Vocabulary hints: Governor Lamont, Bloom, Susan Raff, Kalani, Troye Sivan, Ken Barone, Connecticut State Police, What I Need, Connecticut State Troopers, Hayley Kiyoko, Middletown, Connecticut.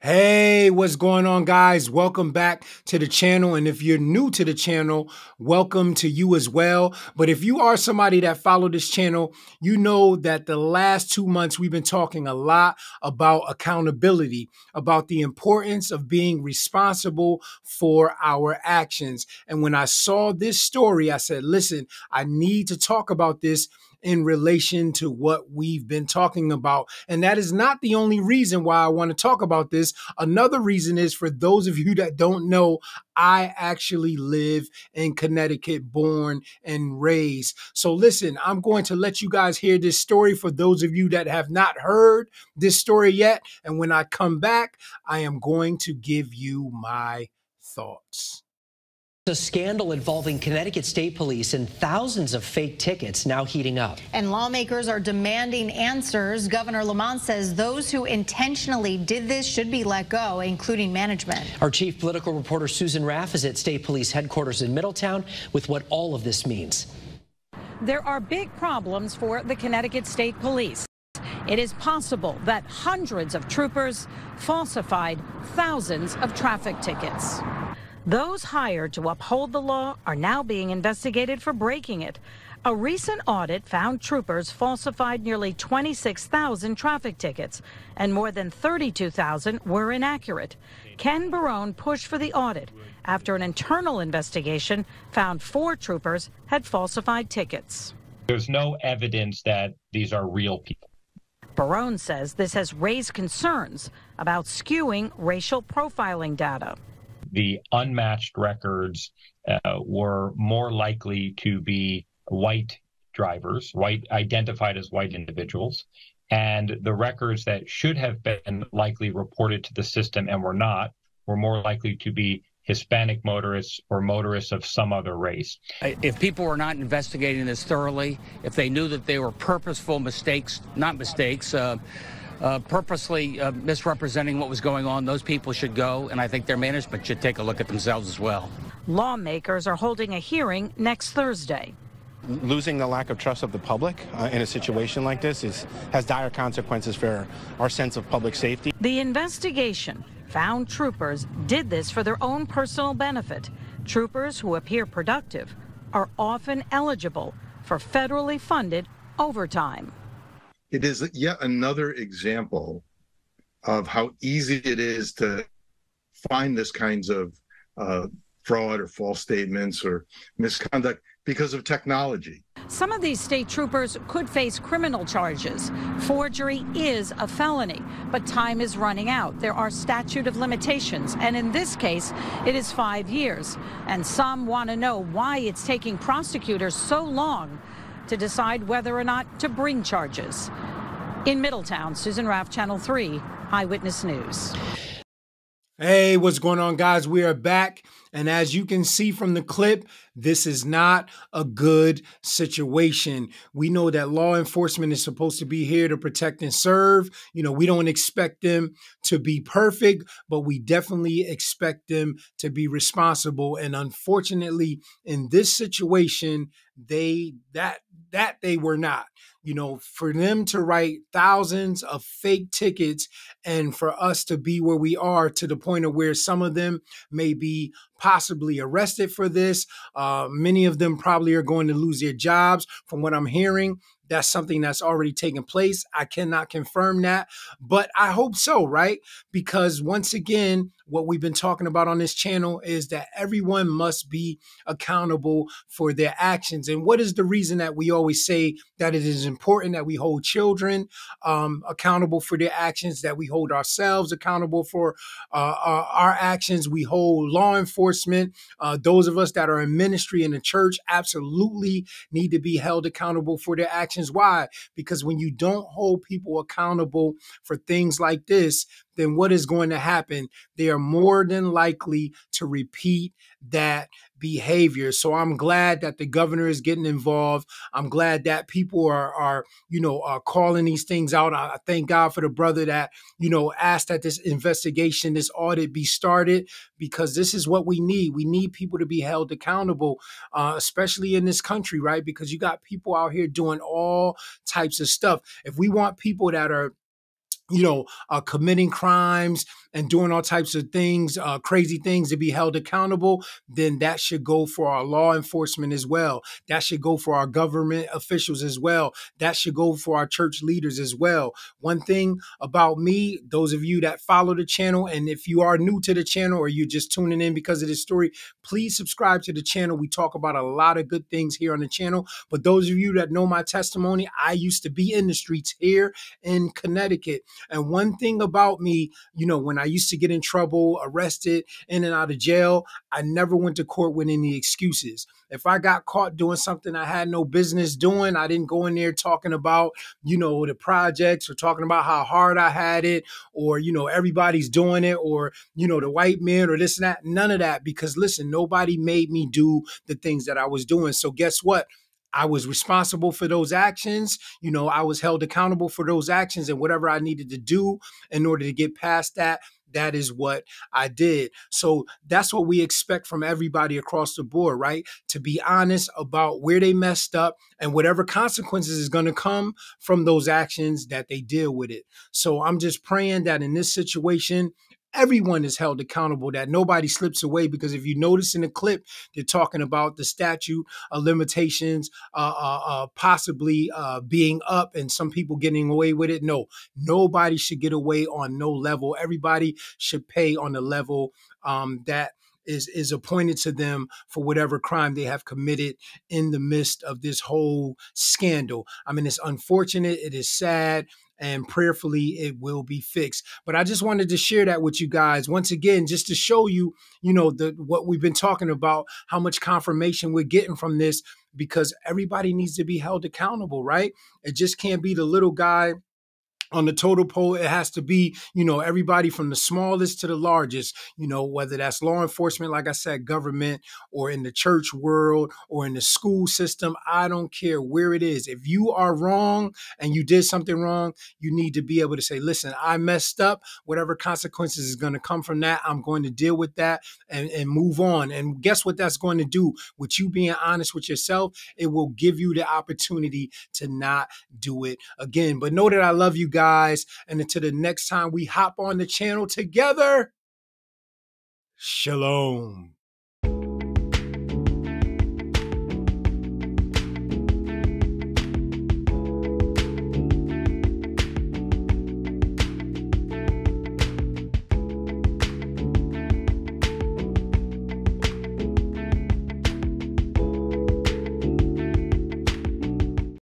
Hey, what's going on, guys? Welcome back to the channel. And if you're new to the channel, welcome to you as well. But if you are somebody that follow this channel, you know that the last 2 months we've been talking a lot about accountability, about the importance of being responsible for our actions. And when I saw this story, I said, listen, I need to talk about this in relation to what we've been talking about. And that is not the only reason why I want to talk about this. Another reason is, for those of you that don't know, I actually live in Connecticut, born and raised. So listen, I'm going to let you guys hear this story for those of you that have not heard this story yet. And when I come back, I am going to give you my thoughts. A scandal involving Connecticut State Police and thousands of fake tickets now heating up. And lawmakers are demanding answers. Governor Lamont says those who intentionally did this should be let go, including management. Our chief political reporter Susan Raff is at State Police headquarters in Middletown with what all of this means. There are big problems for the Connecticut State Police. It is possible that hundreds of troopers falsified thousands of traffic tickets. Those hired to uphold the law are now being investigated for breaking it. A recent audit found troopers falsified nearly 26,000 traffic tickets, and more than 32,000 were inaccurate. Ken Barone pushed for the audit after an internal investigation found 4 troopers had falsified tickets. There's no evidence that these are real people. Barone says this has raised concerns about skewing racial profiling data. The unmatched records were more likely to be white drivers, identified as white individuals, and the records that should have been likely reported to the system and were not were more likely to be Hispanic motorists or motorists of some other race. If people were not investigating this thoroughly, if they knew that they were purposeful mistakes, purposely misrepresenting what was going on, those people should go, and I think their management should take a look at themselves as well. Lawmakers are holding a hearing next Thursday. Losing the lack of trust of the public in a situation like this has dire consequences for our sense of public safety. The investigation found troopers did this for their own personal benefit. Troopers who appear productive are often eligible for federally funded overtime. It is yet another example of how easy it is to find this kinds of fraud or false statements or misconduct because of technology. Some of these state troopers could face criminal charges. Forgery is a felony, but time is running out. There are statute of limitations, and in this case, it is 5 years. And some want to know why it's taking prosecutors so long to decide whether or not to bring charges. In Middletown, Susan Raff, Channel 3, Eyewitness News. Hey, what's going on, guys? We are back. And as you can see from the clip, this is not a good situation. We know that law enforcement is supposed to be here to protect and serve. You know, we don't expect them to be perfect, but we definitely expect them to be responsible. And unfortunately, in this situation, they were not. You know, for them to write thousands of fake tickets and for us to be where we are, to the point of where some of them may be possibly arrested for this. Many of them probably are going to lose their jobs. From what I'm hearing, that's something that's already taken place. I cannot confirm that, but I hope so, right? Because once again, what we've been talking about on this channel is that everyone must be accountable for their actions. And what is the reason that we always say that it is important that we hold children accountable for their actions, that we hold ourselves accountable for our actions, we hold law enforcement, those of us that are in ministry in the church absolutely need to be held accountable for their actions. Why? Because when you don't hold people accountable for things like this, then what is going to happen? They are more than likely to repeat that behavior. So I'm glad that the governor is getting involved. I'm glad that people are calling these things out. I thank God for the brother that, you know, asked that this investigation, this audit be started, because this is what we need. We need people to be held accountable, especially in this country, right? Because you got people out here doing all types of stuff. If we want people that are you know, committing crimes and doing all types of things, crazy things, to be held accountable, then that should go for our law enforcement as well. That should go for our government officials as well. That should go for our church leaders as well. One thing about me, those of you that follow the channel, and if you are new to the channel or you're just tuning in because of this story, please subscribe to the channel. We talk about a lot of good things here on the channel. But those of you that know my testimony, I used to be in the streets here in Connecticut. And one thing about me, you know, when I used to get in trouble, arrested, in and out of jail, I never went to court with any excuses. If I got caught doing something I had no business doing, I didn't go in there talking about, you know, the projects or talking about how hard I had it or, you know, everybody's doing it or, you know, the white men or this and that. None of that, because listen, nobody made me do the things that I was doing. So guess what? I was responsible for those actions. You know, I was held accountable for those actions, and whatever I needed to do in order to get past that, that is what I did. So that's what we expect from everybody across the board, right? To be honest about where they messed up and whatever consequences is going to come from those actions, that they deal with it. So I'm just praying that in this situation, everyone is held accountable, that nobody slips away, because if you notice in the clip, they're talking about the statute of limitations possibly being up and some people getting away with it. No, nobody should get away on no level. Everybody should pay on the level that is appointed to them for whatever crime they have committed in the midst of this whole scandal. I mean, it's unfortunate. It is sad. And prayerfully, it will be fixed. But I just wanted to share that with you guys once again, just to show you, you know, what we've been talking about, how much confirmation we're getting from this, because everybody needs to be held accountable, right? It just can't be the little guy on the total pole. It has to be, you know, everybody from the smallest to the largest, you know, whether that's law enforcement, like I said, government, or in the church world, or in the school system. I don't care where it is. If you are wrong and you did something wrong, you need to be able to say, listen, I messed up. Whatever consequences is going to come from that, I'm going to deal with that and move on. And guess what that's going to do? With you being honest with yourself, it will give you the opportunity to not do it again. But know that I love you guys. And until the next time we hop on the channel together, shalom.